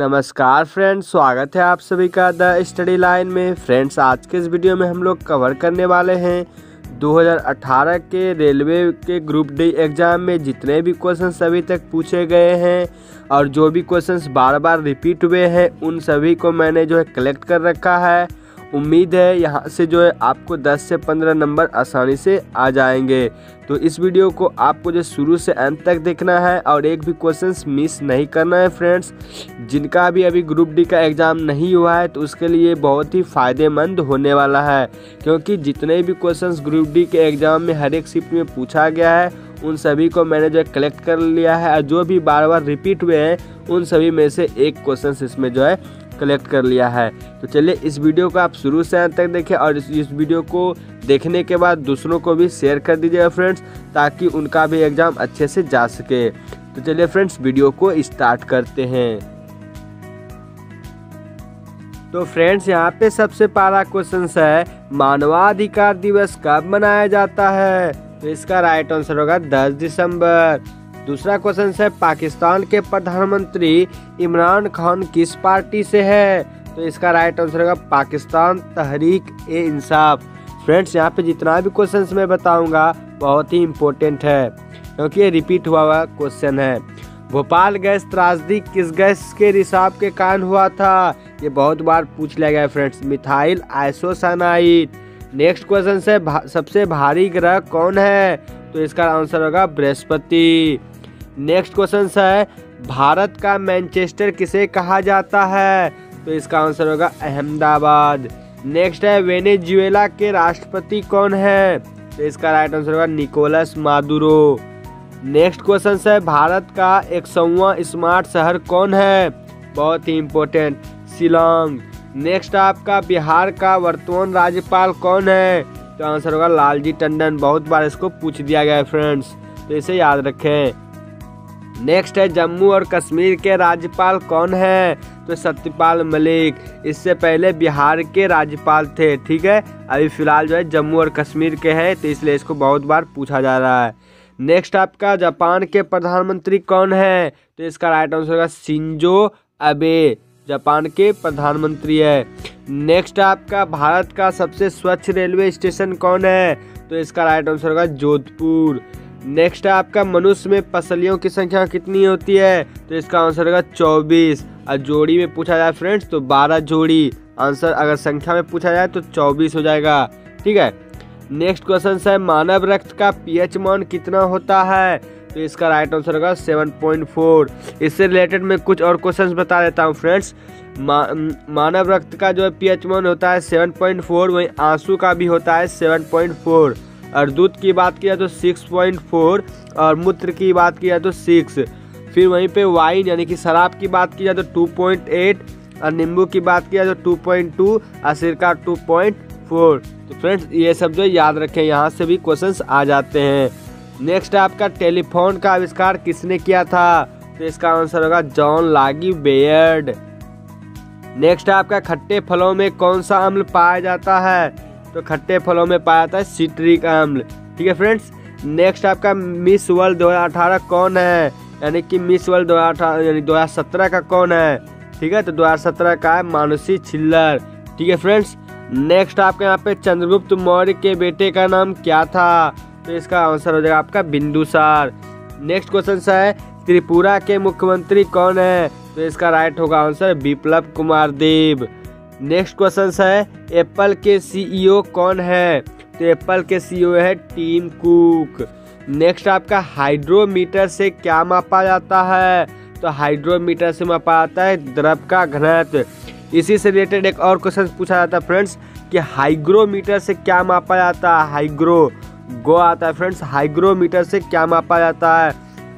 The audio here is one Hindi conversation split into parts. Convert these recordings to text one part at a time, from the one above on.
नमस्कार फ्रेंड्स, स्वागत है आप सभी का द स्टडी लाइन में। फ्रेंड्स, आज के इस वीडियो में हम लोग कवर करने वाले हैं 2018 के रेलवे के ग्रुप डी एग्ज़ाम में जितने भी क्वेश्चंस अभी तक पूछे गए हैं और जो भी क्वेश्चंस बार बार रिपीट हुए हैं उन सभी को मैंने जो है कलेक्ट कर रखा है। उम्मीद है यहाँ से जो है आपको 10 से 15 नंबर आसानी से आ जाएंगे। तो इस वीडियो को आपको जो शुरू से अंत तक देखना है और एक भी क्वेश्चंस मिस नहीं करना है। फ्रेंड्स, जिनका भी अभी ग्रुप डी का एग्ज़ाम नहीं हुआ है तो उसके लिए बहुत ही फ़ायदेमंद होने वाला है, क्योंकि जितने भी क्वेश्चंस ग्रुप डी के एग्ज़ाम में हर एक शिफ्ट में पूछा गया है उन सभी को मैंने जो है कलेक्ट कर लिया है और जो भी बार बार रिपीट हुए हैं उन सभी में से एक क्वेश्चन इसमें जो है कलेक्ट कर लिया है। तो चलिए इस वीडियो को आप शुरू से अंत तक देखें और इस वीडियो को देखने के बाद दूसरों को भी शेयर कर दीजिएगा फ्रेंड्स, ताकि उनका भी एग्ज़ाम अच्छे से जा सके। तो चलिए फ्रेंड्स, वीडियो को स्टार्ट करते हैं। तो फ्रेंड्स, यहाँ पे सबसे पहला क्वेश्चन है, मानवाधिकार दिवस कब मनाया जाता है? तो इसका राइट आंसर होगा 10 दिसंबर। दूसरा क्वेश्चन है, पाकिस्तान के प्रधानमंत्री इमरान खान किस पार्टी से है? तो इसका राइट आंसर होगा पाकिस्तान तहरीक ए इंसाफ। फ्रेंड्स, यहाँ पे जितना भी क्वेश्चन मैं बताऊंगा बहुत ही इम्पोर्टेंट है, क्योंकि ये रिपीट हुआ हुआ क्वेश्चन है। भोपाल गैस त्रासदी किस गैस के रिसाव के कारण हुआ था? ये बहुत बार पूछ लिया गया friends, methyl isocyanate. Next question है, सबसे भारी ग्रह कौन है? तो इसका आंसर होगा बृहस्पति। नेक्स्ट क्वेश्चन है, भारत का मैनचेस्टर किसे कहा जाता है? तो इसका आंसर होगा अहमदाबाद। नेक्स्ट है, वेनेजुएला के राष्ट्रपति कौन है? तो इसका राइट आंसर होगा निकोलस मादुरो। नेक्स्ट क्वेश्चन है, भारत का 100वां स्मार्ट शहर कौन है? बहुत ही इम्पोर्टेंट, शिलांग। नेक्स्ट, आपका बिहार का वर्तमान राज्यपाल कौन है? तो आंसर होगा लालजी टंडन। बहुत बार इसको पूछ दिया गया है फ्रेंड्स, तो इसे याद रखें। नेक्स्ट है, जम्मू और कश्मीर के राज्यपाल कौन है? तो सत्यपाल मलिक। इससे पहले बिहार के राज्यपाल थे, ठीक है, अभी फिलहाल जो है जम्मू और कश्मीर के हैं, तो इसलिए इसको बहुत बार पूछा जा रहा है। नेक्स्ट, आपका जापान के प्रधानमंत्री कौन है? तो इसका राइट आंसर होगा शिंजो अबे, जापान के प्रधानमंत्री है। नेक्स्ट, आपका भारत का सबसे स्वच्छ रेलवे स्टेशन कौन है? तो इसका राइट आंसर होगा जोधपुर। नेक्स्ट, आपका मनुष्य में पसलियों की संख्या कितनी होती है? तो इसका आंसर होगा 24। और जोड़ी में पूछा जाए फ्रेंड्स तो 12 जोड़ी आंसर, अगर संख्या में पूछा जाए तो 24 हो जाएगा, ठीक है। नेक्स्ट क्वेश्चन है, मानव रक्त का पीएच मान कितना होता है? तो इसका राइट आंसर होगा 7.4। इससे रिलेटेड मैं कुछ और क्वेश्चन बता देता हूँ फ्रेंड्स। मानव रक्त का जो पीएच मान होता है 7.4, वहीं आंसू का भी होता है 7.4, और दूध की बात किया तो 6.4 और मूत्र की बात किया तो 6। फिर वहीं पे वाइन यानी कि शराब की बात किया तो 2.8 और नींबू की बात किया तो 2.2 और सिरका 2.4। तो फ्रेंड्स, ये सब जो याद रखें, यहाँ से भी क्वेश्चंस आ जाते हैं। नेक्स्ट, आपका टेलीफोन का आविष्कार किसने किया था? तो इसका आंसर होगा जॉन लागी बेयर्ड। नेक्स्ट, आपका खट्टे फलों में कौन सा अम्ल पाया जाता है? तो खट्टे फलों में पाया जाता है सिट्रिक अम्ल, ठीक है फ्रेंड्स। नेक्स्ट, आपका मिस वर्ल्ड 2018 कौन है? यानी कि मिस वर्ल्ड 2018 यानी 2017 का कौन है, ठीक है, तो 2017 का है मानुषी छिल्लर, ठीक है फ्रेंड्स। नेक्स्ट, आपके यहाँ पे चंद्रगुप्त मौर्य के बेटे का नाम क्या था? तो इसका आंसर हो जाएगा आपका बिंदुसार। नेक्स्ट क्वेश्चन है, त्रिपुरा के मुख्यमंत्री कौन है? तो इसका राइट होगा answer Biplab Kumar Deb. Next question है, एप्पल के सीईओ कौन है? तो एप्पल के सीईओ है टीम कुक। नेक्स्ट, आपका हाइड्रोमीटर से क्या मापा जाता है? तो हाइड्रोमीटर से मापा जाता है द्रव का घनत्व। इसी से रिलेटेड एक और क्वेश्चन पूछा जाता है फ्रेंड्स कि हाइग्रोमीटर से क्या मापा जाता है? हाइग्रो गो आता है फ्रेंड्स, हाइग्रोमीटर से क्या मापा जाता है?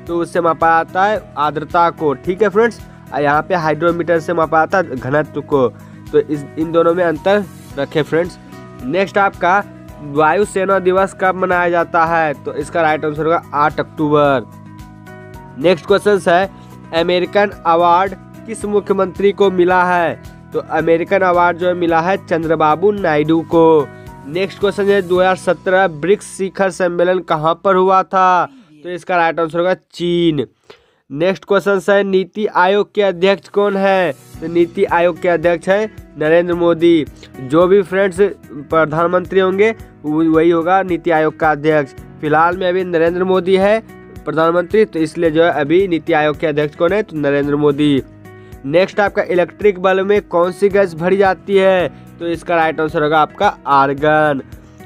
तो उससे मापा जाता है आर्द्रता को, ठीक है फ्रेंड्स, यहाँ पे हाइड्रोमीटर से मापा जाता है घनत्व को। तो इन दोनों में अंतर रखें फ्रेंड्स। नेक्स्ट, आपका वायुसेना दिवस कब मनाया जाता है? तो इसका राइट आंसर होगा 8 अक्टूबर। नेक्स्ट क्वेश्चन है, अमेरिकन अवार्ड किस मुख्यमंत्री को मिला है? तो अमेरिकन अवार्ड जो है मिला है चंद्रबाबू नायडू को। नेक्स्ट क्वेश्चन है, 2017 ब्रिक्स शिखर सम्मेलन कहाँ पर हुआ था? तो इसका राइट आंसर होगा चीन। नेक्स्ट क्वेश्चन है नीति आयोग के अध्यक्ष कौन है। तो नीति आयोग के अध्यक्ष है नरेंद्र मोदी। जो भी फ्रेंड्स प्रधानमंत्री होंगे वही होगा नीति आयोग का अध्यक्ष। फिलहाल में अभी नरेंद्र मोदी है प्रधानमंत्री, तो इसलिए जो है अभी नीति आयोग के अध्यक्ष कौन है, तो नरेंद्र मोदी। नेक्स्ट आपका इलेक्ट्रिक बल्ब में कौन सी गैस भरी जाती है, तो इसका राइट आंसर होगा आपका आर्गन।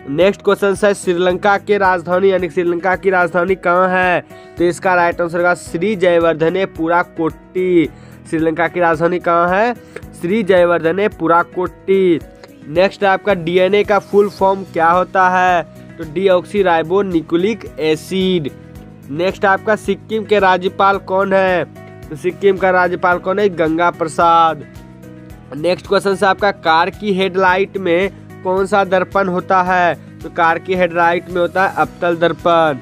नेक्स्ट क्वेश्चन है श्रीलंका के राजधानी यानी श्रीलंका की राजधानी कहाँ है, तो इसका राइट आंसर होगा श्री जयवर्धने पुरा कोट्टी। श्रीलंका की राजधानी कहाँ है, श्री जयवर्धने पुरा कोट्टी। नेक्स्ट आपका डीएनए का फुल फॉर्म क्या होता है, तो डीऑक्सीराइबो न्यूक्लिक एसिड। नेक्स्ट आपका सिक्किम के राज्यपाल कौन है, तो सिक्किम का राज्यपाल कौन है, गंगा प्रसाद। नेक्स्ट क्वेश्चन है आपका कार की हेडलाइट में कौन सा दर्पण होता है, तो कार की हेडलाइट में होता है अवतल दर्पण।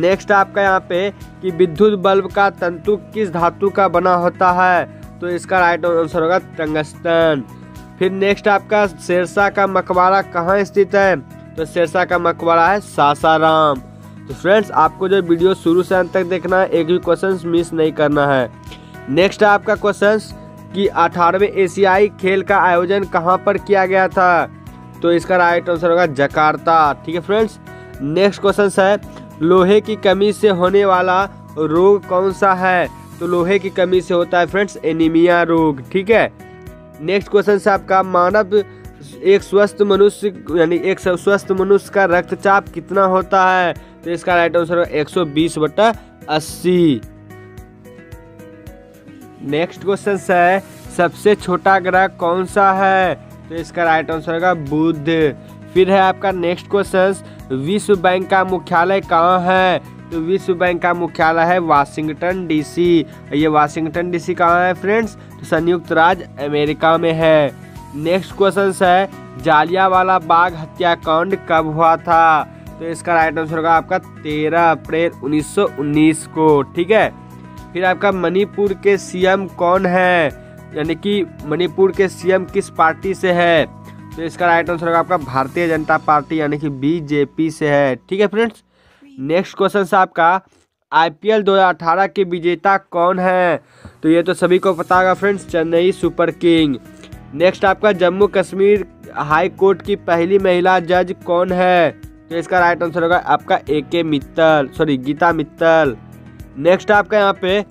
नेक्स्ट आपका यहाँ पे कि विद्युत बल्ब का तंतु किस धातु का बना होता है, तो इसका राइट आंसर होगा टंगस्टन। फिर नेक्स्ट आपका शेरशाह का मकबरा कहाँ स्थित है, तो शेरशाह का मकबरा है सासाराम। तो फ्रेंड्स आपको जो वीडियो शुरू से अंत तक देखना है, एक भी क्वेश्चन मिस नहीं करना है। नेक्स्ट आपका क्वेश्चन कि 18वें एशियाई खेल का आयोजन कहां पर किया गया था, तो इसका राइट आंसर होगा जकार्ता। ठीक है फ्रेंड्स। नेक्स्ट क्वेश्चन है लोहे की कमी से होने वाला रोग कौन सा है, तो लोहे की कमी से होता है फ्रेंड्स एनीमिया रोग। ठीक है। नेक्स्ट क्वेश्चन है आपका मानव एक स्वस्थ मनुष्य यानी एक स्वस्थ मनुष्य का रक्तचाप कितना होता है, तो इसका राइट आंसर होगा 120/80। नेक्स्ट क्वेश्चन है सबसे छोटा ग्रह कौन सा है, तो इसका राइट आंसर होगा बुध। फिर है आपका नेक्स्ट क्वेश्चन विश्व बैंक का मुख्यालय कहाँ है, तो विश्व बैंक का मुख्यालय है वाशिंगटन डीसी। ये वाशिंगटन डीसी कहाँ है फ्रेंड्स, तो संयुक्त राज्य अमेरिका में है। नेक्स्ट क्वेश्चन है जालियांवाला बाग हत्याकांड कब हुआ था, तो इसका राइट आंसर होगा आपका 13 अप्रैल 1919 को। ठीक है। फिर आपका मणिपुर के सीएम कौन है, यानी कि मणिपुर के सीएम किस पार्टी से है, तो इसका राइट आंसर होगा आपका भारतीय जनता पार्टी यानी कि बीजेपी से है। ठीक है फ्रेंड्स। नेक्स्ट क्वेश्चन है आपका आईपीएल 2018 के विजेता कौन है, तो ये तो सभी को पता होगा friends, Chennai super king. Next आपका जम्मू कश्मीर हाई कोर्ट की पहली महिला जज कौन है, तो इसका राइट आंसर होगा आपका गीता मित्तल। नेक्स्ट आपका यहाँ पे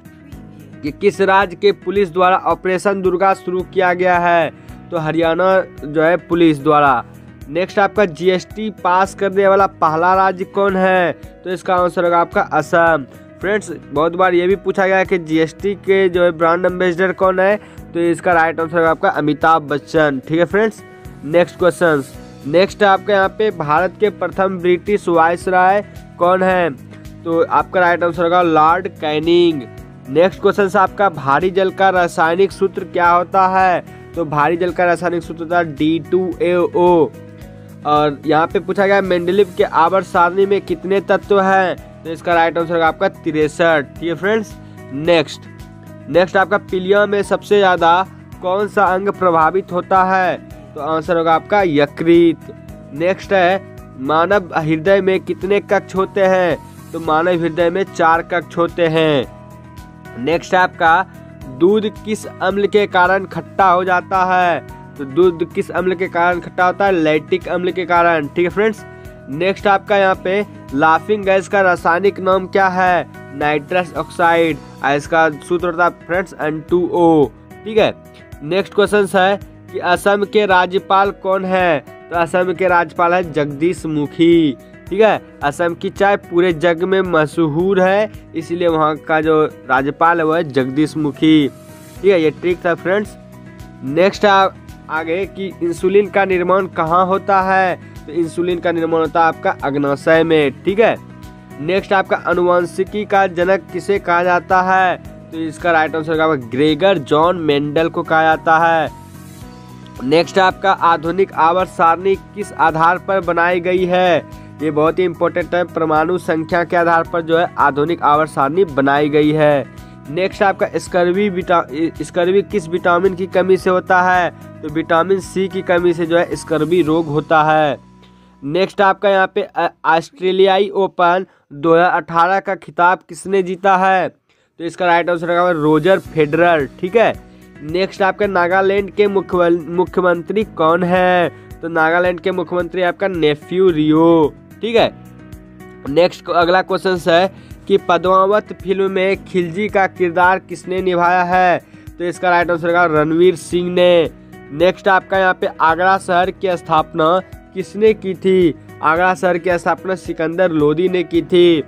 कि किस राज्य के पुलिस द्वारा ऑपरेशन दुर्गा शुरू किया गया है, तो हरियाणा जो है पुलिस द्वारा। नेक्स्ट आपका जीएसटी पास करने वाला पहला राज्य कौन है, तो इसका आंसर होगा आपका असम। फ्रेंड्स बहुत बार ये भी पूछा गया है कि जीएसटी के जो है ब्रांड एम्बेसडर कौन है, तो इसका राइट आंसर होगा आपका अमिताभ बच्चन। ठीक है फ्रेंड्स। Next question. नेक्स्ट आपके यहाँ पे भारत के प्रथम ब्रिटिश वायसराय कौन है, तो आपका राइट आंसर होगा लॉर्ड कैनिंग। नेक्स्ट क्वेश्चन है आपका भारी जल का रासायनिक सूत्र क्या होता है, तो भारी जल का रासायनिक सूत्र होता है D2AO। और यहाँ पे पूछा गया मेंडलीव के आवर्त सारणी में कितने तत्व हैं, तो इसका राइट आंसर होगा आपका 63। ठीक है फ्रेंड्स। नेक्स्ट आपका पीलिया में सबसे ज़्यादा कौन सा अंग प्रभावित होता है, तो आंसर होगा आपका यकृत। नेक्स्ट है मानव हृदय में कितने कक्ष होते हैं, तो मानव हृदय में 4 कक्ष होते हैं। नेक्स्ट आपका दूध किस अम्ल के कारण खट्टा हो जाता है, तो दूध किस अम्ल के कारण खट्टा होता है, लैक्टिक अम्ल के कारण। ठीक है फ्रेंड्स। नेक्स्ट आपका यहाँ पे लाफिंग गैस का रासायनिक नाम क्या है, नाइट्रस ऑक्साइड। इसका सूत्र होता है फ्रेंड्स N2O। ठीक है। नेक्स्ट क्वेश्चन है कि असम के राज्यपाल कौन है, तो असम के राज्यपाल है जगदीश मुखी। ठीक है। असम की चाय पूरे जग में मशहूर है, इसलिए वहाँ का जो राज्यपाल है वह है जगदीश मुखी। ठीक है। ये ट्रिक था फ्रेंड्स। नेक्स्ट आगे कि इंसुलिन का निर्माण कहाँ होता है, तो इंसुलिन का निर्माण होता है आपका अग्नाशय में। ठीक है। नेक्स्ट आपका अनुवांशिकी का जनक किसे कहा जाता है, तो इसका राइट आंसर होगा ग्रेगर जॉन मेंडल को कहा जाता है। नेक्स्ट आपका आधुनिक आवर्त सारणी किस आधार पर बनाई गई है, ये बहुत ही इम्पोर्टेंट है, परमाणु संख्या के आधार पर जो है आधुनिक आवर्त सारणी बनाई गई है। नेक्स्ट आपका स्कर्वी किस विटामिन की कमी से होता है, तो विटामिन सी की कमी से जो है स्कर्वी रोग होता है। नेक्स्ट आपका यहाँ पे ऑस्ट्रेलियाई ओपन 2018 का खिताब किसने जीता है, तो इसका राइट आंसर होगा रोजर फेडरर। ठीक है, नेक्स्ट आपका नागालैंड के मुख्यमंत्री कौन है? तो नागालैंड के मुख्यमंत्री आपका नेफ्यू रियो। ठीक है, नेक्स्ट अगला क्वेश्चन है कि पद्मावत फिल्म में खिलजी का किरदार किसने निभाया है? तो इसका राइट आंसर होगा रणवीर सिंह ने। नेक्स्ट आपका यहाँ पे आगरा शहर की स्थापना किसने की थी? आगरा शहर की स्थापना सिकंदर लोदी ने की थी।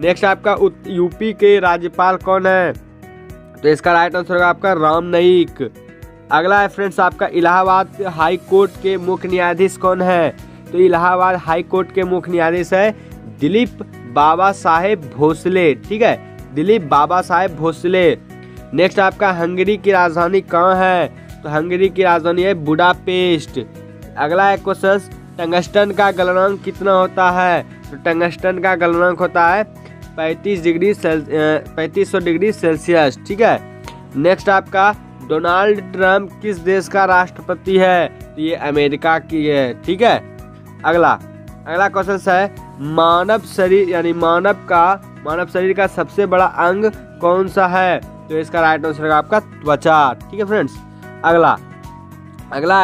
नेक्स्ट आपका यूपी के राज्यपाल कौन है? तो इसका राइट आंसर होगा आपका राम नाईक। अगला है फ्रेंड्स आपका इलाहाबाद हाई कोर्ट के मुख्य न्यायाधीश कौन है? तो इलाहाबाद हाई कोर्ट के मुख्य न्यायाधीश है दिलीप बाबा साहेब भोसले। ठीक है, दिलीप बाबा साहेब भोसले। नेक्स्ट आपका हंगरी की राजधानी कहाँ है? तो हंगरी की राजधानी है बुडापेस्ट। अगला है क्वेश्चन टंगस्टन का गलनांक कितना होता है? तो टंगस्टन का गलनांक होता है 3500 डिग्री सेल्सियस। ठीक है, नेक्स्ट आपका डोनाल्ड ट्रंप किस देश का राष्ट्रपति है? तो ये अमेरिका की है। ठीक है, अगला क्वेश्चन है मानव शरीर का सबसे बड़ा अंग कौन सा है? तो इसका राइट आंसर होगा आपका त्वचा। ठीक है फ्रेंड्स, अगला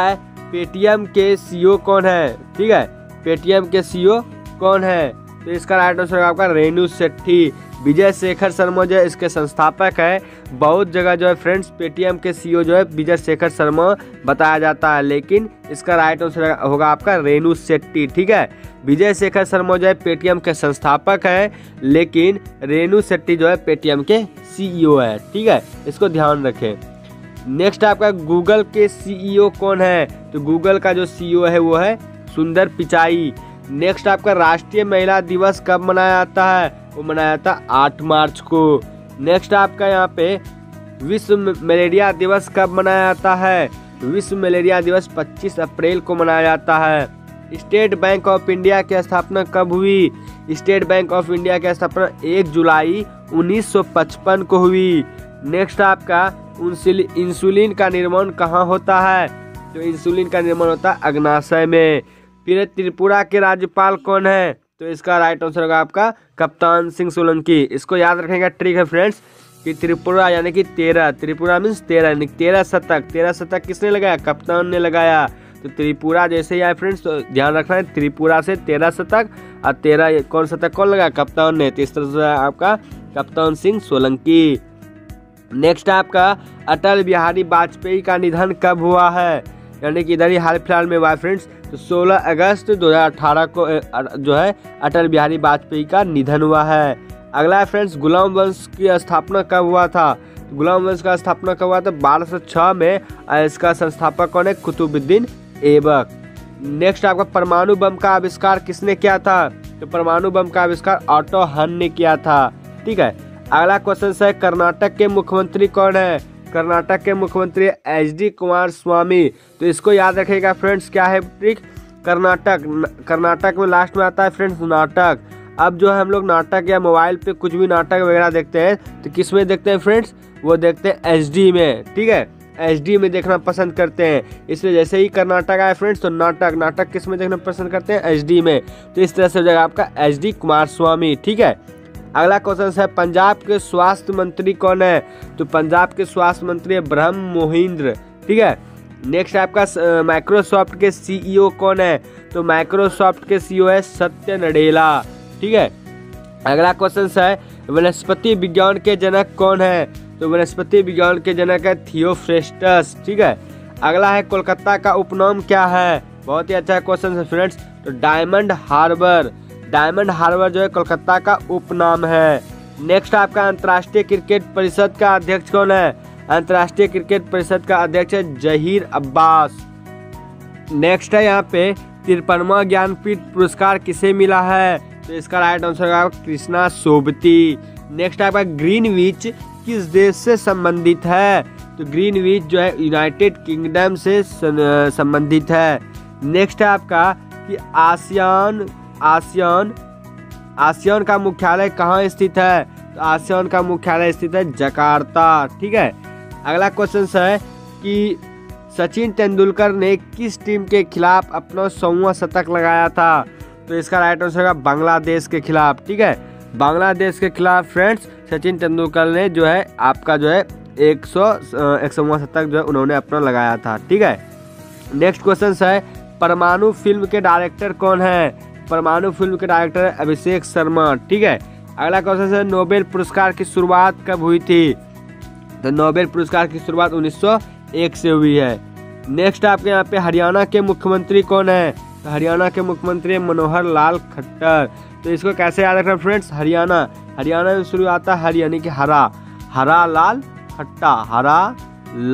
है पेटीएम के सीईओ कौन है? ठीक है, पेटीएम के सीईओ कौन है? तो इसका राइट आंसर होगा आपका रेणु शेट्टी। विजय शेखर शर्मा जो है इसके संस्थापक है। बहुत जगह जो है फ्रेंड्स पेटीएम के सीईओ जो है विजय शेखर शर्मा बताया जाता है, लेकिन इसका राइट आंसर होगा आपका रेणु शेट्टी। ठीक है, विजय शेखर शर्मा जो है पेटीएम के संस्थापक है, लेकिन रेणु शेट्टी जो है पेटीएम के सीईओ है। ठीक है, इसको ध्यान रखें। नेक्स्ट आपका गूगल के सीईओ कौन है? तो गूगल का जो सीईओ है वो है सुंदर पिचाई। नेक्स्ट आपका राष्ट्रीय महिला दिवस कब मनाया जाता है? वो मनाया जाता है 8 मार्च को। नेक्स्ट आपका यहाँ पे विश्व मलेरिया दिवस कब मनाया जाता है? विश्व मलेरिया दिवस 25 अप्रैल को मनाया जाता है। स्टेट बैंक ऑफ इंडिया की स्थापना कब हुई? स्टेट बैंक ऑफ इंडिया की स्थापना 1 जुलाई 1955 को हुई। नेक्स्ट आपका इंसुलिन का निर्माण कहाँ होता है? तो इंसुलिन का निर्माण होता है अग्नाशय में। फिर त्रिपुरा के राज्यपाल कौन है? तो इसका राइट आंसर होगा आपका कप्तान सिंह सोलंकी। इसको याद रखेंगे, ट्रिक है फ्रेंड्स कि त्रिपुरा यानी कि 13, त्रिपुरा मीन्स 13, यानी 13 शतक। 13 शतक किसने लगाया? कप्तान ने लगाया। तो त्रिपुरा जैसे ही आए फ्रेंड्स तो ध्यान रखना है, त्रिपुरा से 13 शतक और 13 कौन शतक कौन लगाया? कप्तान ने। तो इस तरह से आपका कप्तान सिंह सोलंकी। नेक्स्ट आपका अटल बिहारी वाजपेयी का निधन कब हुआ है? यानी कि इधर ही हाल फिलहाल में हुआ फ्रेंड्स। तो 16 अगस्त 2018 को जो है अटल बिहारी वाजपेयी का निधन हुआ है। अगला है फ्रेंड्स गुलाम वंश की स्थापना कब हुआ था? गुलाम वंश का स्थापना कब हुआ था? 1206 में। इसका संस्थापक कौन है? कुतुबुद्दीन ऐबक। नेक्स्ट आपका परमाणु बम का आविष्कार किसने किया था? तो परमाणु बम का आविष्कार ऑटो हन ने किया था। ठीक है, अगला क्वेश्चन है कर्नाटक के मुख्यमंत्री कौन है? कर्नाटक के मुख्यमंत्री एचडी कुमार स्वामी। तो इसको याद रखेगा फ्रेंड्स, क्या है ट्रिक? कर्नाटक में लास्ट में आता है फ्रेंड्स नाटक। अब जो है हम लोग नाटक या मोबाइल पे कुछ भी नाटक वगैरह देखते हैं, तो किस में देखते हैं फ्रेंड्स? वो देखते हैं एचडी में। ठीक है, एचडी में देखना पसंद करते हैं, इसलिए जैसे ही कर्नाटक आए फ्रेंड्स तो नाटक किस में देखना पसंद करते हैं? एचडी में। तो इस तरह से हो जाएगा आपका एचडी कुमार स्वामी। ठीक है, अगला क्वेश्चन है पंजाब के स्वास्थ्य मंत्री कौन है? तो पंजाब के स्वास्थ्य मंत्री है ब्रह्म मोहिंद्र। ठीक है, नेक्स्ट आपका माइक्रोसॉफ्ट के सीईओ कौन है? तो माइक्रोसॉफ्ट के सीईओ है सत्य नडेला। ठीक है, अगला क्वेश्चन है वनस्पति विज्ञान के जनक कौन है? तो वनस्पति विज्ञान के जनक है थियोफ्रेस्टस। ठीक है, अगला है कोलकाता का उपनाम क्या है? बहुत ही अच्छा क्वेश्चन है फ्रेंड्स। तो डायमंड हार्बर। डायमंड हार्बर जो है कोलकाता का उपनाम है। नेक्स्ट आपका अंतर्राष्ट्रीय क्रिकेट परिषद का अध्यक्ष कौन है? अंतर्राष्ट्रीय क्रिकेट परिषद का अध्यक्ष है जहीर अब्बास। नेक्स्ट है यहाँ पे 53वां ज्ञानपीठ पुरस्कार किसे मिला है? तो इसका राइट आंसर होगा कृष्णा सोबती। नेक्स्ट आपका ग्रीनविच किस देश से संबंधित है? तो ग्रीनविच जो है यूनाइटेड किंगडम से संबंधित है। नेक्स्ट है आपका कि आसियान का मुख्यालय कहाँ स्थित है? तो आसियान का मुख्यालय स्थित है जकार्ता। ठीक है, अगला क्वेश्चन है कि सचिन तेंदुलकर ने किस टीम के खिलाफ अपना 100वां शतक लगाया था? तो इसका राइट आंसर होगा बांग्लादेश के खिलाफ। ठीक है, बांग्लादेश के खिलाफ फ्रेंड्स सचिन तेंदुलकर ने जो है आपका जो है 100-100वां शतक जो है उन्होंने अपना लगाया था। ठीक है, नेक्स्ट क्वेश्चन है परमाणु फिल्म के डायरेक्टर कौन है? परमाणु फिल्म के डायरेक्टर अभिषेक शर्मा। ठीक है, अगला क्वेश्चन है नोबेल पुरस्कार की शुरुआत कब हुई थी? तो नोबेल पुरस्कार की शुरुआत 1901 से हुई है। नेक्स्ट आपके यहाँ पे हरियाणा के मुख्यमंत्री कौन है? तो हरियाणा के मुख्यमंत्री मनोहर लाल खट्टर। तो इसको कैसे याद रखना फ्रेंड्स, हरियाणा, हरियाणा में शुरू आता है हर यानी कि हरा, हरा लाल खट्टा, हरा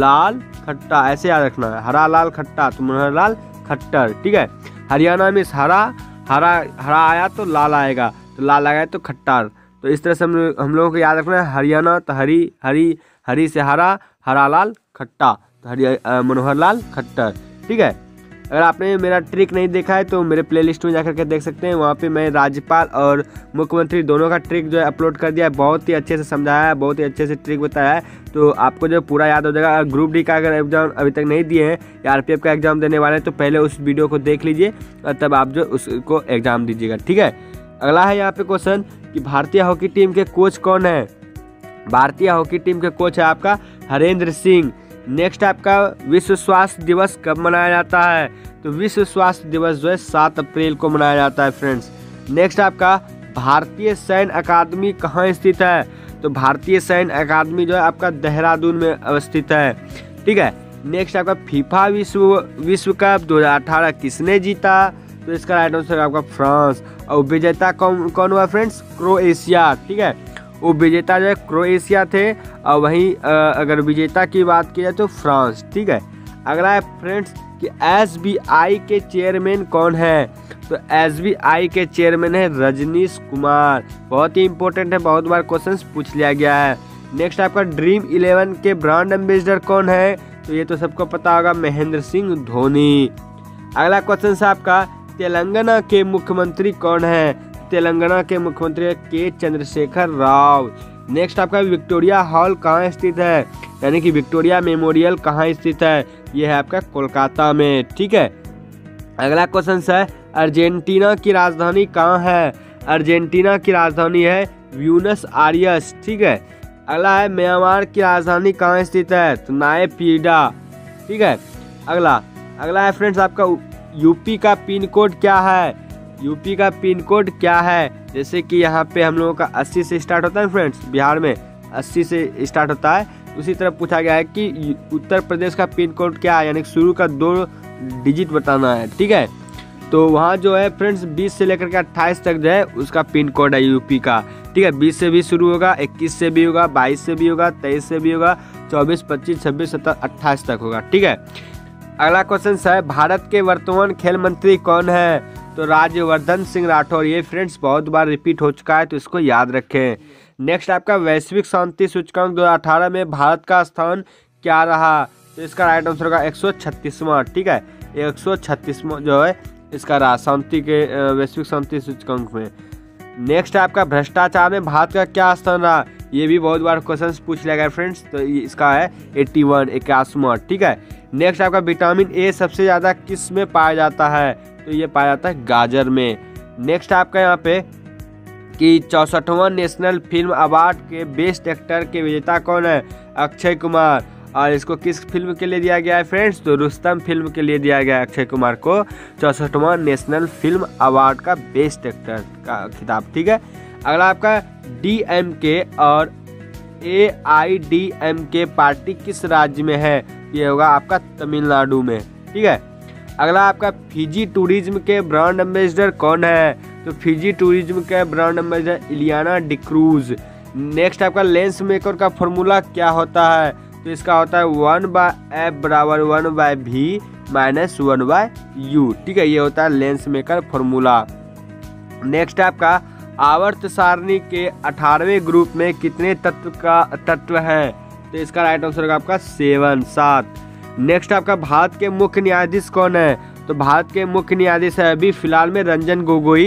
लाल खट्टा ऐसे याद रखना है, हरा लाल खट्टा, तो मनोहर लाल खट्टर। ठीक है, हरियाणा में हरा हरा हरा आया तो लाल आएगा, तो लाल आएगा तो खट्टर। तो इस तरह से हम लोगों को याद रखना है हरियाणा, तो हरी हरी हरी से हरा, हरा लाल खट्टा, तो हरिया मनोहर लाल खट्टर। ठीक है, अगर आपने मेरा ट्रिक नहीं देखा है तो मेरे प्लेलिस्ट में जाकर के देख सकते हैं, वहाँ पे मैं राज्यपाल और मुख्यमंत्री दोनों का ट्रिक जो है अपलोड कर दिया है, बहुत ही अच्छे से समझाया है, बहुत ही अच्छे से ट्रिक बताया है, तो आपको जो पूरा याद हो जाएगा। अगर ग्रुप डी का अगर एग्जाम अभी तक नहीं दिए हैं या RPF का एग्जाम देने वाले हैं तो पहले उस वीडियो को देख लीजिए और तब आप जो उसको एग्जाम दीजिएगा। ठीक है, अगला है यहाँ पे क्वेश्चन कि भारतीय हॉकी टीम के कोच कौन है? भारतीय हॉकी टीम के कोच है आपका नरेंद्र सिंह। नेक्स्ट आपका विश्व स्वास्थ्य दिवस कब मनाया जाता है? तो विश्व स्वास्थ्य दिवस जो है 7 अप्रैल को मनाया जाता है फ्रेंड्स। नेक्स्ट आपका भारतीय सैन्य अकादमी कहाँ स्थित है? तो भारतीय सैन्य अकादमी जो है आपका देहरादून में अवस्थित है। ठीक है, नेक्स्ट आपका फीफा विश्व कप 2018 किसने जीता? तो इसका राइट आंसर आपका फ्रांस। और विजेता कौन हुआ फ्रेंड्स? क्रोएशिया। ठीक है, वो विजेता जो है क्रोएशिया थे और वहीं अगर विजेता की बात की जाए तो फ्रांस। ठीक है, अगला है फ्रेंड्स कि SBI के चेयरमैन कौन है? तो SBI के चेयरमैन है रजनीश कुमार। बहुत ही इंपॉर्टेंट है, बहुत बार क्वेश्चंस पूछ लिया गया है। नेक्स्ट आपका ड्रीम 11 के ब्रांड एम्बेसडर कौन है? तो ये तो सबको पता होगा, महेंद्र सिंह धोनी। अगला क्वेश्चन है आपका तेलंगाना के मुख्यमंत्री कौन है? तेलंगाना के मुख्यमंत्री के चंद्रशेखर राव। नेक्स्ट आपका विक्टोरिया हॉल कहाँ स्थित है? यानी कि विक्टोरिया मेमोरियल कहाँ स्थित है? यह है आपका कोलकाता में। ठीक है, अगला क्वेश्चन है अर्जेंटीना की राजधानी कहाँ है? अर्जेंटीना की राजधानी है ब्यूनस आयर्स। ठीक है, अगला है म्यांमार की राजधानी कहाँ स्थित है? तो नाए पीडा। ठीक है, अगला है फ्रेंड्स आपका यूपी का पिन कोड क्या है? यूपी का पिन कोड क्या है? जैसे कि यहाँ पे हम लोगों का 80 से स्टार्ट होता है फ्रेंड्स, बिहार में 80 से स्टार्ट होता है, उसी तरह पूछा गया है कि उत्तर प्रदेश का पिन कोड क्या है, यानी शुरू का 2 डिजिट बताना है। ठीक है, तो वहाँ जो है फ्रेंड्स 20 से लेकर के 28 तक जो है उसका पिन कोड है यूपी का। ठीक है, 20 से भी शुरू होगा, 21 से भी होगा, 22 से भी होगा, 23 से भी होगा, 24, 25, 26, 27, 28 तक होगा। ठीक है, अगला क्वेश्चन है भारत के वर्तमान खेल मंत्री कौन है? तो राज्यवर्धन सिंह राठौर। ये फ्रेंड्स बहुत बार रिपीट हो चुका है तो इसको याद रखें। नेक्स्ट आपका वैश्विक शांति सूचकांक 2018 में भारत का स्थान क्या रहा? तो इसका राइट आंसर होगा 136वां। ठीक है, 136वां जो है इसका रहा शांति के वैश्विक शांति सूचकांक में। नेक्स्ट आपका भ्रष्टाचार में भारत का क्या स्थान रहा? ये भी बहुत बार क्वेश्चन पूछ लिया गया फ्रेंड्स, तो इसका है 81वां। ठीक है, नेक्स्ट आपका विटामिन ए सबसे ज़्यादा किस में पाया जाता है? तो ये पाया जाता है गाजर में। नेक्स्ट आपका यहाँ पे कि 64वां नेशनल फिल्म अवार्ड के बेस्ट एक्टर के विजेता कौन है? अक्षय कुमार। और इसको किस फिल्म के लिए दिया गया है फ्रेंड्स? तो रुस्तम फिल्म के लिए दिया गया है अक्षय कुमार को 64वां नेशनल फिल्म अवार्ड का बेस्ट एक्टर का खिताब। ठीक है, अगला आपका DMK और AIDMK पार्टी किस राज्य में है? ये होगा आपका तमिलनाडु में। ठीक है, अगला आपका फिजी टूरिज्म के ब्रांड एम्बेसडर कौन है? तो फिजी टूरिज्म के brand ambassador Ileana D'Cruz. Next आपका लेंस मेकर का फॉर्मूला क्या होता है? तो इसका होता है 1/F = 1/V - 1/U। ठीक है, ये होता है लेंस मेकर फॉर्मूला। नेक्स्ट आपका आवर्त सारणी के 18वें ग्रुप में कितने तत्व हैं? तो इसका राइट आंसर होगा आपका 7। नेक्स्ट आपका भारत के मुख्य न्यायाधीश कौन है? तो भारत के मुख्य न्यायाधीश है अभी फिलहाल में रंजन गोगोई।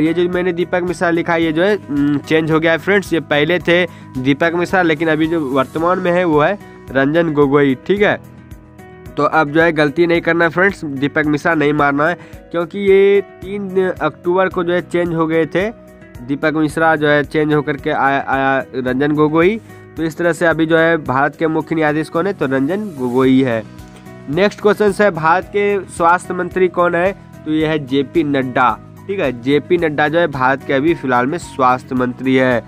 ये जो मैंने दीपक मिश्रा लिखा है ये जो है चेंज हो गया है फ्रेंड्स, ये पहले थे दीपक मिश्रा लेकिन अभी जो वर्तमान में है वो है रंजन गोगोई। ठीक है, तो अब जो है गलती नहीं करना फ्रेंड्स, दीपक मिश्रा नहीं मारना है, क्योंकि ये 3 अक्टूबर को जो है चेंज हो गए थे दीपक मिश्रा जो है चेंज होकर के आया रंजन गोगोई। तो इस तरह से अभी जो है भारत के मुख्य न्यायाधीश कौन है, तो रंजन गोगोई है। नेक्स्ट क्वेश्चन है भारत के स्वास्थ्य मंत्री कौन है, तो यह है जेपी नड्डा। ठीक है, जेपी नड्डा जो है भारत के अभी फिलहाल में स्वास्थ्य मंत्री है।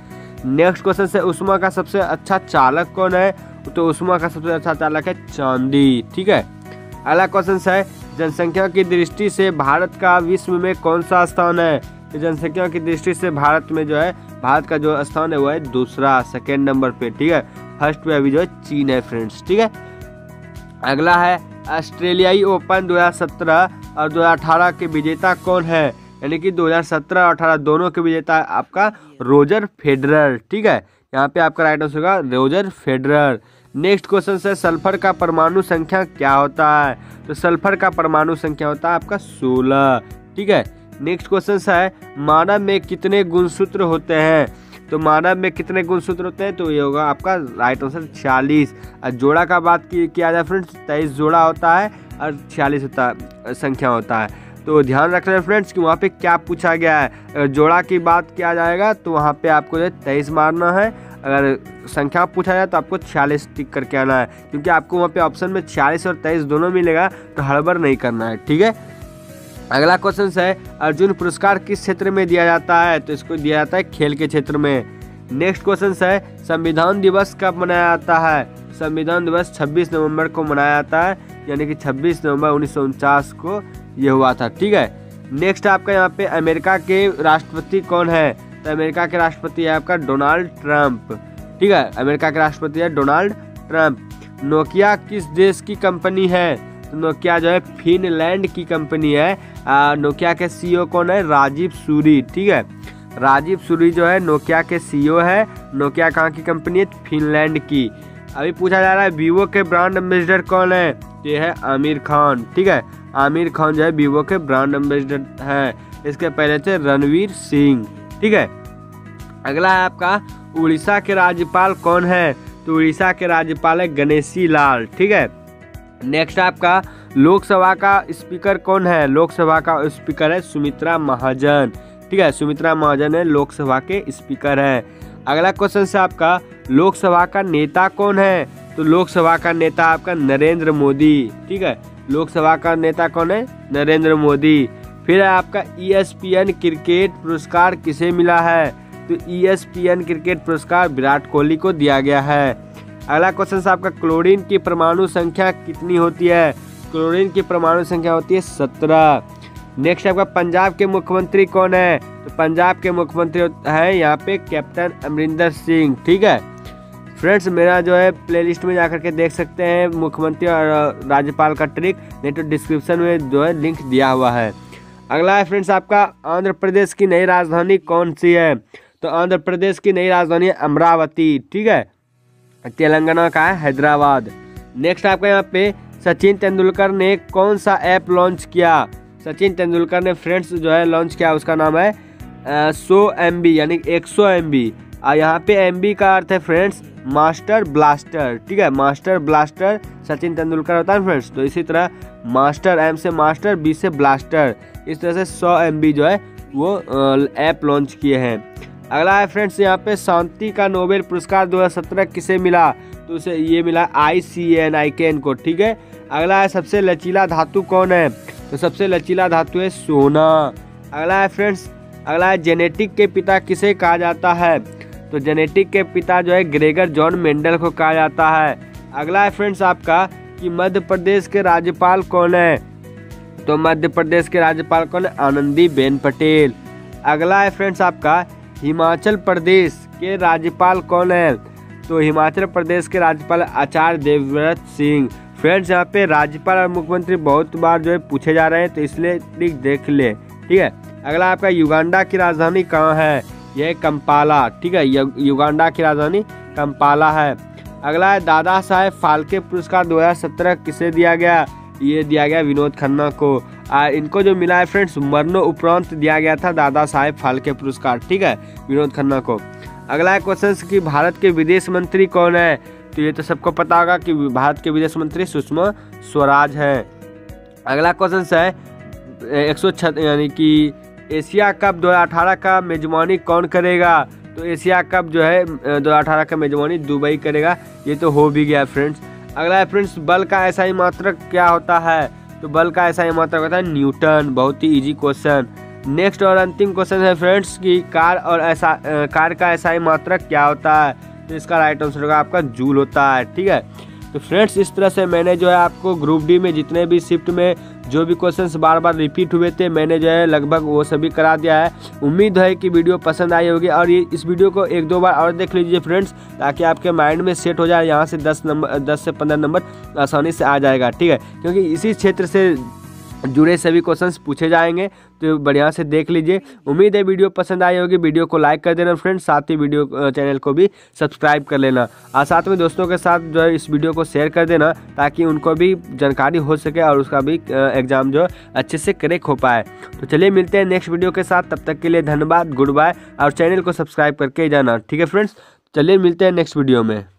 नेक्स्ट क्वेश्चन है उस्मा का सबसे अच्छा चालक कौन है, तो उस्मा का सबसे अच्छा चालक है चांदी। ठीक है, अगला क्वेश्चन है जनसंख्या की दृष्टि से भारत का विश्व में कौन सा स्थान है, तो जनसंख्या की दृष्टि से भारत में जो है भारत का जो स्थान है वो है दूसरा, सेकेंड नंबर पे। ठीक है, फर्स्ट पे अभी जो है चीन है फ्रेंड्स। ठीक है, अगला है ऑस्ट्रेलियाई ओपन 2017 और 2018 के विजेता कौन है, यानी कि 2017 और 18 दोनों के विजेता आपका रोजर फेडरर। ठीक है, यहाँ पे आपका राइट आंसर होगा रोजर फेडरर। नेक्स्ट क्वेश्चन है सल्फर का परमाणु संख्या क्या होता है, तो सल्फर का परमाणु संख्या होता है आपका 16। ठीक है, नेक्स्ट क्वेश्चन है मानव में कितने गुणसूत्र होते हैं, तो मानव में कितने गुणसूत्र होते हैं, तो ये होगा आपका राइट आंसर 40। और जोड़ा का बात किया जाए फ्रेंड्स, 23 जोड़ा होता है और 46 होता संख्या होता है। तो ध्यान रखना है फ्रेंड्स कि वहाँ पे क्या पूछा गया है। अगर जोड़ा की बात किया जाएगा तो वहाँ पे आपको जो है 23 मारना है, अगर संख्या पूछा जाए तो आपको 46 टिक करके आना है, क्योंकि आपको वहाँ पे ऑप्शन में 46 और 23 दोनों मिलेगा, तो हड़बड़ नहीं करना है। ठीक है, अगला क्वेश्चन है अर्जुन पुरस्कार किस क्षेत्र में दिया जाता है, तो इसको दिया जाता है खेल के क्षेत्र में। नेक्स्ट क्वेश्चन है संविधान दिवस कब मनाया जाता है, संविधान दिवस 26 नवंबर को मनाया जाता है, यानी कि 26 नवंबर 1949 को ये हुआ था। ठीक है, नेक्स्ट आपका यहाँ पे अमेरिका के राष्ट्रपति कौन है, तो अमेरिका के राष्ट्रपति है आपका डोनाल्ड ट्रंप। ठीक है, अमेरिका के राष्ट्रपति है डोनाल्ड ट्रंप। नोकिया किस देश की कंपनी है, तो नोकिया जो है फिनलैंड की कंपनी है। नोकिया के सीईओ कौन है, राजीव सूरी। ठीक है, राजीव सूरी जो है नोकिया के सीईओ है। नोकिया कहाँ की कंपनी है, फिनलैंड की। अभी पूछा जा रहा है वीवो के ब्रांड एम्बेसडर कौन है, तो ये है आमिर खान। ठीक है, आमिर खान जो है वीवो के ब्रांड एम्बेसडर है। इसके पहले थे रणवीर सिंह। ठीक है, अगला है आपका उड़ीसा के राज्यपाल कौन है, तो उड़ीसा के राज्यपाल है गणेशी लाल। ठीक है, नेक्स्ट आपका लोकसभा का स्पीकर कौन है, लोकसभा का स्पीकर है सुमित्रा महाजन। ठीक है, सुमित्रा महाजन है लोकसभा के स्पीकर है। अगला क्वेश्चन है आपका लोकसभा का नेता कौन है, तो लोकसभा का नेता आपका नरेंद्र मोदी। ठीक है, लोकसभा का नेता कौन है, नरेंद्र मोदी। फिर आपका ESPN क्रिकेट पुरस्कार किसे मिला है, तो ESPN क्रिकेट पुरस्कार विराट कोहली को दिया गया है। अगला क्वेश्चन आपका क्लोरीन की परमाणु संख्या कितनी होती है, क्लोरीन की परमाणु संख्या होती है 17। नेक्स्ट आपका पंजाब के मुख्यमंत्री कौन है, तो पंजाब के मुख्यमंत्री हैं यहाँ पे कैप्टन अमरिंदर सिंह। ठीक है फ्रेंड्स, मेरा जो है प्लेलिस्ट में जाकर के देख सकते हैं मुख्यमंत्री और राज्यपाल का ट्रिक, नहीं तो डिस्क्रिप्शन में जो है लिंक दिया हुआ है। अगला है फ्रेंड्स आपका आंध्र प्रदेश की नई राजधानी कौन सी है, तो आंध्र प्रदेश की नई राजधानी है अमरावती। ठीक है, तेलंगाना का है हैदराबाद। नेक्स्ट आपका यहाँ पे सचिन तेंदुलकर ने कौन सा ऐप लॉन्च किया, सचिन तेंदुलकर ने फ्रेंड्स जो है लॉन्च किया, उसका नाम है 100 MB यानी 100 MB। और यहाँ पे MB का अर्थ है फ्रेंड्स मास्टर ब्लास्टर। ठीक है, मास्टर ब्लास्टर सचिन तेंदुलकर होता है फ्रेंड्स। तो इसी तरह मास्टर, M से मास्टर, B से ब्लास्टर, इस तरह से 100 MB जो है वो ऐप लॉन्च किए हैं। अगला है फ्रेंड्स यहाँ पे शांति का नोबेल पुरस्कार 2017 किसे मिला, तो उसे ये मिला ICAN को। ठीक है, अगला है सबसे लचीला धातु कौन है, तो सबसे लचीला धातु है सोना। अगला है फ्रेंड्स, अगला है जेनेटिक के पिता किसे कहा जाता है, तो जेनेटिक के पिता जो है ग्रेगर जॉन मेंडल को कहा जाता है। अगला है फ्रेंड्स आपका कि मध्य प्रदेश के राज्यपाल कौन है, तो मध्य प्रदेश के राज्यपाल कौन है, आनंदीबेन पटेल। अगला है फ्रेंड्स आपका हिमाचल प्रदेश के राज्यपाल कौन है, तो हिमाचल प्रदेश के राज्यपाल आचार्य देवव्रत सिंह। फ्रेंड्स यहाँ पे राज्यपाल और मुख्यमंत्री बहुत बार जो है पूछे जा रहे हैं, तो इसलिए ठीक देख ले। ठीक है, अगला आपका युगांडा की राजधानी कहाँ है, यह कंपाला। ठीक है, युगांडा की राजधानी कंपाला है। अगला है दादा साहेब फाल्के पुरस्कार 2017 किसे दिया गया, ये दिया गया विनोद खन्ना को। इनको जो मिला है फ्रेंड्स मरणो उपरांत दिया गया था दादा साहेब फाल्के पुरस्कार। ठीक है, विनोद खन्ना को। अगला है क्वेश्चन कि भारत के विदेश मंत्री कौन है, तो ये तो सबको पता होगा कि भारत के विदेश मंत्री सुषमा स्वराज हैं। अगला क्वेश्चन है 106 यानी कि एशिया कप 2018 का मेजबानी कौन करेगा? तो एशिया कप जो है 2018 का मेजबानी दुबई करेगा, ये तो हो भी गया फ्रेंड्स। अगला है फ्रेंड्स बल का एसआई मात्रक क्या होता है? तो बल का एसआई मात्रक होता है न्यूटन, बहुत ही इजी क्वेश्चन। नेक्स्ट और अंतिम क्वेश्चन है फ्रेंड्स कि कार का एसआई मात्रक क्या होता है? तो इसका राइट आंसर होगा आपका जूल होता है, ठीक है। तो फ्रेंड्स इस तरह से मैंने जो है आपको ग्रुप डी में जितने भी शिफ्ट में जो भी क्वेश्चंस बार बार रिपीट हुए थे मैंने जो है लगभग वो सभी करा दिया है। उम्मीद है कि वीडियो पसंद आई होगी और इस वीडियो को एक दो बार और देख लीजिए फ्रेंड्स, ताकि आपके माइंड में सेट हो जाए। यहाँ से 10 से 15 नंबर आसानी से आ जाएगा, ठीक है, क्योंकि इसी क्षेत्र से जुड़े सभी क्वेश्चंस पूछे जाएंगे। तो बढ़िया से देख लीजिए। उम्मीद है वीडियो पसंद आई होगी। वीडियो को लाइक कर देना फ्रेंड्स, साथ ही वीडियो चैनल को भी सब्सक्राइब कर लेना और साथ में दोस्तों के साथ जो है इस वीडियो को शेयर कर देना, ताकि उनको भी जानकारी हो सके और उसका भी एग्जाम जो अच्छे से क्रैक हो पाए। तो चलिए मिलते हैं नेक्स्ट वीडियो के साथ, तब तक के लिए धन्यवाद, गुड बाय और चैनल को सब्सक्राइब करके जाना, ठीक है फ्रेंड्स। चलिए मिलते हैं नेक्स्ट वीडियो में।